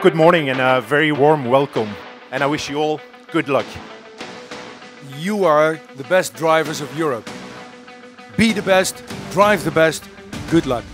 Good morning and a very warm welcome, and I wish you all good luck. You are the best drivers of Europe. Be the best, drive the best, good luck.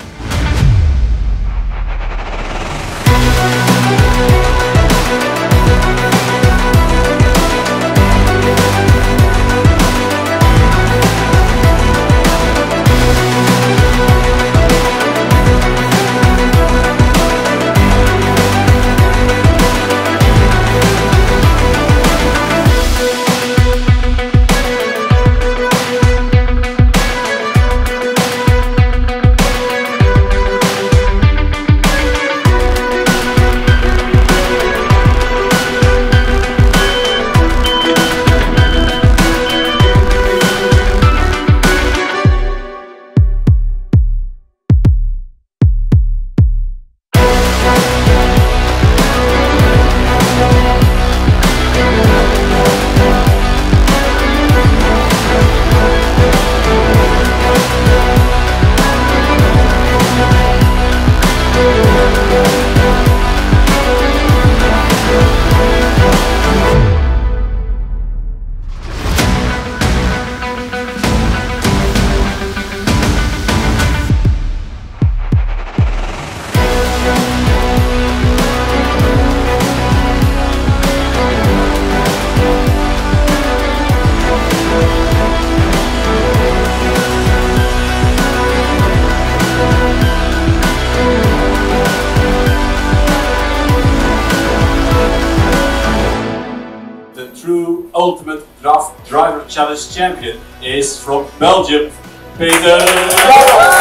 Ultimate DAF driver challenge champion is from Belgium, Peter Jacobs.